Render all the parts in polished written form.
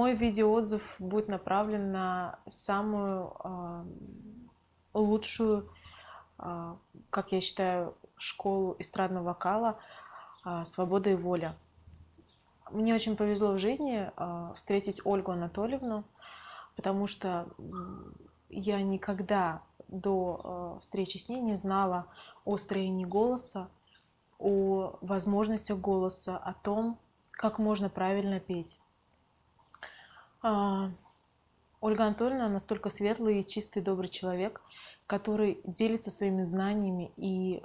мой видеоотзыв будет направлен на самую лучшую, как я считаю, школу эстрадного вокала «Свобода и воля». Мне очень повезло в жизни встретить Ольгу Анатольевну, потому что я никогда до встречи с ней не знала о строении голоса, о возможностях голоса, о том, как можно правильно петь. Ольга Анатольевна настолько светлый, чистый, добрый человек, который делится своими знаниями, и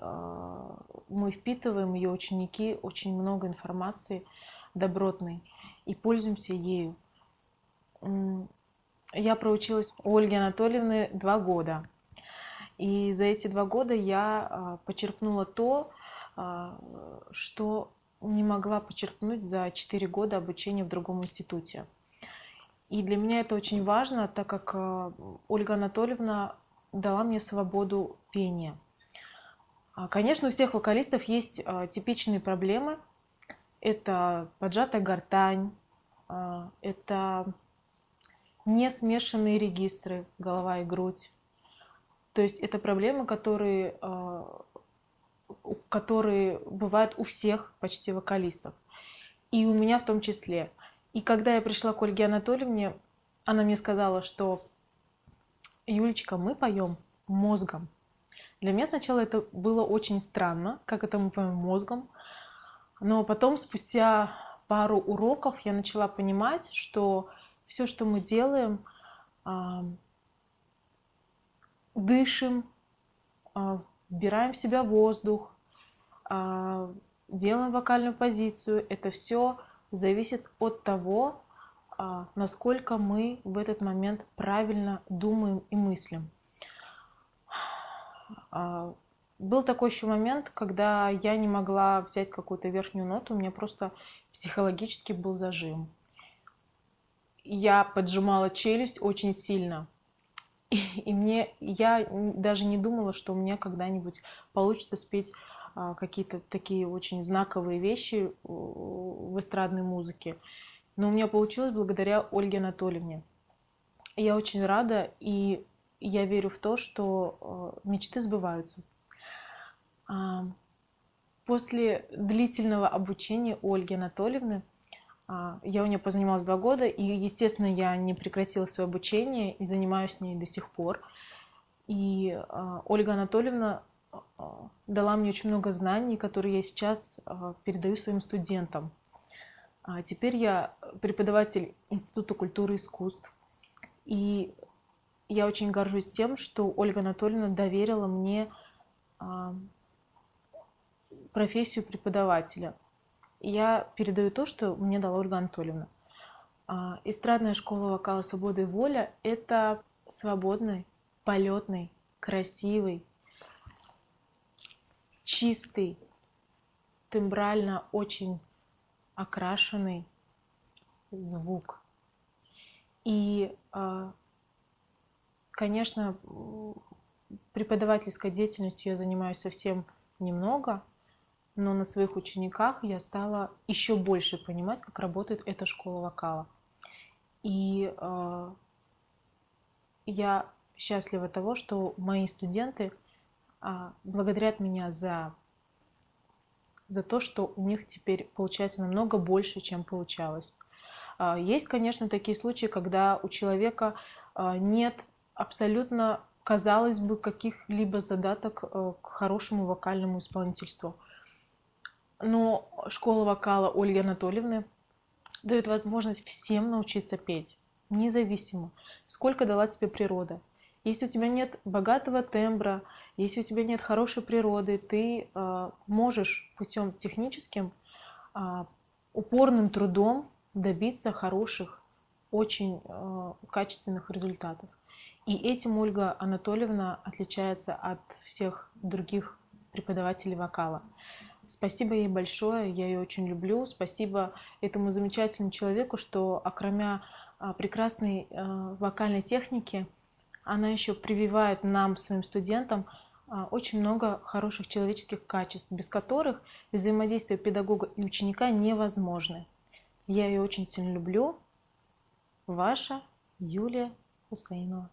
мы впитываем, ее ученики, очень много информации добротной и пользуемся ею. Я проучилась у Ольги Анатольевны 2 года, и за эти 2 года я почерпнула то, что не могла почерпнуть за 4 года обучения в другом институте. И для меня это очень важно, так как Ольга Анатольевна дала мне свободу пения. Конечно, у всех вокалистов есть типичные проблемы. Это поджатая гортань, это не смешанные регистры, голова и грудь. То есть это проблемы, которые бывают у всех почти вокалистов. И у меня в том числе. И когда я пришла к Ольге Анатольевне, она мне сказала, что «Юлечка, мы поем мозгом». Для меня сначала это было очень странно, как это мы поем мозгом. Но потом, спустя пару уроков, я начала понимать, что все, что мы делаем, дышим, вбираем в себя воздух, делаем вокальную позицию, это все зависит от того, насколько мы в этот момент правильно думаем и мыслим. Был такой еще момент, когда я не могла взять какую-то верхнюю ноту, у меня просто психологически был зажим. Я поджимала челюсть очень сильно. Я даже не думала, что у меня когда-нибудь получится спеть какие-то такие очень знаковые вещи в эстрадной музыке. Но у меня получилось благодаря Ольге Анатольевне. Я очень рада, и я верю в то, что мечты сбываются. После длительного обучения Ольги Анатольевны, я у нее позанималась 2 года, и, естественно, я не прекратила свое обучение и занимаюсь с ней до сих пор. И Ольга Анатольевна дала мне очень много знаний, которые я сейчас передаю своим студентам. Теперь я преподаватель Института культуры и искусств. И я очень горжусь тем, что Ольга Анатольевна доверила мне профессию преподавателя. Я передаю то, что мне дала Ольга Анатольевна. Эстрадная школа вокала «Свобода и воля» — это свободный, полетный, красивый, чистый, тембрально очень окрашенный звук. И, конечно, преподавательской деятельностью я занимаюсь совсем немного, но на своих учениках я стала еще больше понимать, как работает эта школа вокала. И я счастлива того, что мои студенты благодарят меня за то, что у них теперь получается намного больше, чем получалось. Есть, конечно, такие случаи, когда у человека нет абсолютно, казалось бы, каких-либо задаток к хорошему вокальному исполнительству. Но школа вокала Ольги Анатольевны дает возможность всем научиться петь, независимо, сколько дала тебе природа. Если у тебя нет богатого тембра, если у тебя нет хорошей природы, ты можешь путем техническим, упорным трудом добиться хороших, очень качественных результатов. И этим Ольга Анатольевна отличается от всех других преподавателей вокала. Спасибо ей большое, я ее очень люблю. Спасибо этому замечательному человеку, что, окромя прекрасной вокальной техники, она еще прививает нам, своим студентам, очень много хороших человеческих качеств, без которых взаимодействие педагога и ученика невозможно. Я ее очень сильно люблю. Ваша Юлия Хусаинова.